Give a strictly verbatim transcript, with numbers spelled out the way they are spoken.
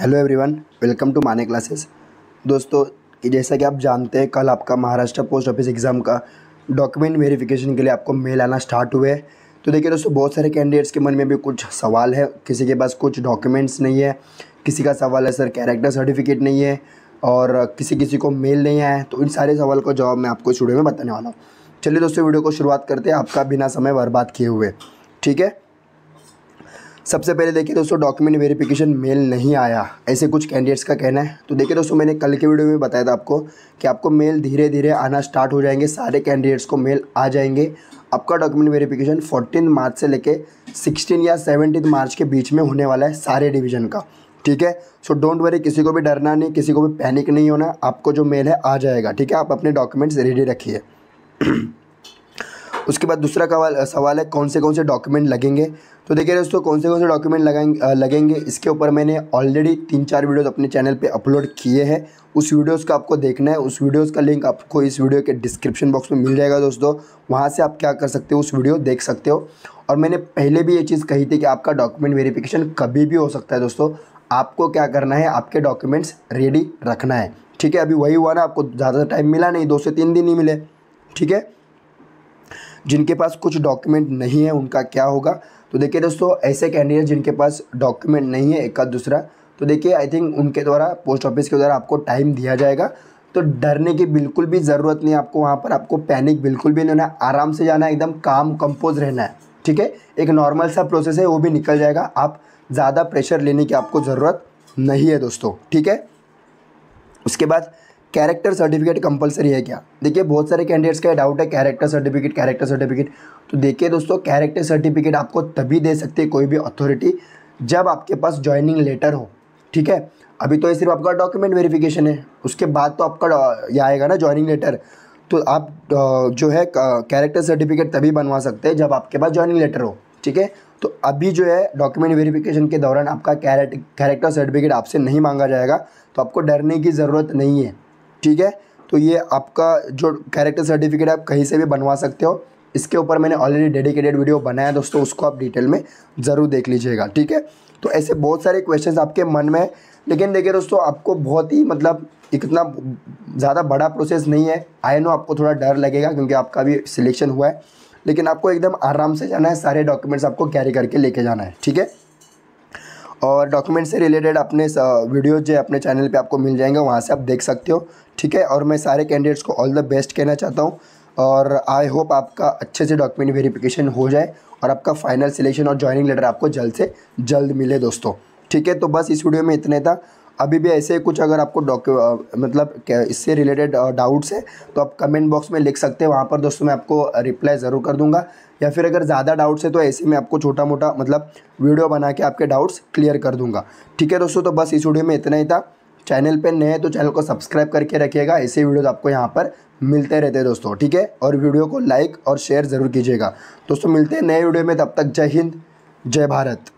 Hello everyone, welcome to Mane classes. दोस्तों, कि जैसा कि आप जानते हैं, कल आपका महाराष्ट्र पोस्ट ऑफिस एग्ज़ाम का डॉक्यूमेंट वेरिफिकेशन के लिए आपको मेल आना स्टार्ट हुए। तो देखिए दोस्तों, बहुत सारे कैंडिडेट्स के मन में भी कुछ सवाल है। किसी के पास कुछ डॉक्यूमेंट्स नहीं है, किसी का सवाल है सर कैरेक्टर सर्टिफिकेट नहीं है, और किसी किसी को मेल नहीं आया है। तो इन सारे सवाल का जवाब मैं आपको इस वीडियो में बताने वाला हूँ। चलिए दोस्तों, वीडियो को शुरुआत करते हैं आपका बिना समय बर्बाद किए हुए। ठीक है, सबसे पहले देखिए दोस्तों, डॉक्यूमेंट वेरिफिकेशन मेल नहीं आया, ऐसे कुछ कैंडिडेट्स का कहना है। तो देखिए दोस्तों, मैंने कल के वीडियो में बताया था आपको कि आपको मेल धीरे धीरे आना स्टार्ट हो जाएंगे। सारे कैंडिडेट्स को मेल आ जाएंगे। आपका डॉक्यूमेंट वेरिफिकेशन फोर्टीन मार्च से लेके सिक्सटीन या सेवनटीन मार्च के बीच में होने वाला है सारे डिवीज़न का। ठीक है, सो डोंट वरी, किसी को भी डरना नहीं, किसी को भी पैनिक नहीं होना। आपको जो मेल है आ जाएगा। ठीक है, आप अपने डॉक्यूमेंट्स रेडी रखिए। उसके बाद दूसरा सवाल सवाल है कौन से कौन से डॉक्यूमेंट लगेंगे। तो देखिए दोस्तों, कौन से कौन से डॉक्यूमेंट लगाएंगे लगेंगे इसके ऊपर मैंने ऑलरेडी तीन चार वीडियोस अपने चैनल पे अपलोड किए हैं। उस वीडियोस का आपको देखना है। उस वीडियोस का लिंक आपको इस वीडियो के डिस्क्रिप्शन बॉक्स में मिल जाएगा दोस्तों। वहाँ से आप क्या कर सकते हो, उस वीडियो देख सकते हो। और मैंने पहले भी ये चीज़ कही थी कि आपका डॉक्यूमेंट वेरिफिकेशन कभी भी हो सकता है दोस्तों। आपको क्या करना है, आपके डॉक्यूमेंट्स रेडी रखना है। ठीक है, अभी वही हुआ ना, आपको ज़्यादा टाइम मिला नहीं, दो से तीन दिन ही मिले। ठीक है, जिनके पास कुछ डॉक्यूमेंट नहीं है उनका क्या होगा। तो देखिए दोस्तों, ऐसे कैंडिडेट जिनके पास डॉक्यूमेंट नहीं है एक आध दूसरा, तो देखिए आई थिंक उनके द्वारा पोस्ट ऑफिस के द्वारा आपको टाइम दिया जाएगा। तो डरने की बिल्कुल भी ज़रूरत नहीं आपको, वहाँ पर आपको पैनिक बिल्कुल भी नहीं होना है। आराम से जाना है, एकदम काम कंपोज रहना है। ठीक है, एक नॉर्मल सा प्रोसेस है, वो भी निकल जाएगा। आप ज़्यादा प्रेशर लेने की आपको ज़रूरत नहीं है दोस्तों। ठीक है, उसके बाद कैरेक्टर सर्टिफिकेट कंपलसरी है क्या? देखिए, बहुत सारे कैंडिडेट्स का डाउट है कैरेक्टर सर्टिफिकेट कैरेक्टर सर्टिफिकेट तो देखिए दोस्तों, कैरेक्टर सर्टिफिकेट आपको तभी दे सकती है कोई भी अथॉरिटी जब आपके पास ज्वाइनिंग लेटर हो। ठीक है, अभी तो ये सिर्फ आपका डॉक्यूमेंट वेरिफिकेशन है, उसके बाद तो आपका ये आएगा ना ज्वाइनिंग लेटर। तो आप जो है कैरेक्टर सर्टिफिकेट तभी बनवा सकते हैं जब आपके पास ज्वाइनिंग लेटर हो। ठीक है, तो अभी जो है डॉक्यूमेंट वेरिफिकेशन के दौरान आपका कैरेक्टर सर्टिफिकेट आपसे नहीं मांगा जाएगा, तो आपको डरने की ज़रूरत नहीं है। ठीक है, तो ये आपका जो कैरेक्टर सर्टिफिकेट आप कहीं से भी बनवा सकते हो। इसके ऊपर मैंने ऑलरेडी डेडिकेटेड वीडियो बनाया दोस्तों, उसको आप डिटेल में ज़रूर देख लीजिएगा। ठीक है, तो ऐसे बहुत सारे क्वेश्चंस आपके मन में है। लेकिन देखिए दोस्तों, आपको बहुत ही मतलब इतना ज़्यादा बड़ा प्रोसेस नहीं है। आई नो आपको थोड़ा डर लगेगा क्योंकि आपका भी सिलेक्शन हुआ है, लेकिन आपको एकदम आराम से जाना है। सारे डॉक्यूमेंट्स आपको कैरी करके लेके जाना है। ठीक है, और डॉक्यूमेंट से रिलेटेड अपने वीडियोज जो अपने चैनल पे आपको मिल जाएंगे, वहाँ से आप देख सकते हो। ठीक है, और मैं सारे कैंडिडेट्स को ऑल द बेस्ट कहना चाहता हूँ, और आई होप आपका अच्छे से डॉक्यूमेंट वेरिफिकेशन हो जाए और आपका फाइनल सिलेक्शन और ज्वाइनिंग लेटर आपको जल्द से जल्द मिले दोस्तों। ठीक है, तो बस इस वीडियो में इतने था। अभी भी ऐसे कुछ अगर आपको डॉक्यू मतलब इससे रिलेटेड डाउट्स है तो आप कमेंट बॉक्स में लिख सकते हैं। वहाँ पर दोस्तों मैं आपको रिप्लाई ज़रूर कर दूंगा, या फिर अगर ज़्यादा डाउट्स है तो ऐसे में आपको छोटा मोटा मतलब वीडियो बना के आपके डाउट्स क्लियर कर दूंगा। ठीक है दोस्तों, तो बस इस वीडियो में इतना ही था। चैनल पर नए हैं तो चैनल को सब्सक्राइब करके रखिएगा, ऐसे वीडियोज़ आपको यहाँ पर मिलते रहते हैं दोस्तों। ठीक है, और वीडियो को लाइक और शेयर ज़रूर कीजिएगा दोस्तों। मिलते हैं नए वीडियो में, तब तक जय हिंद, जय भारत।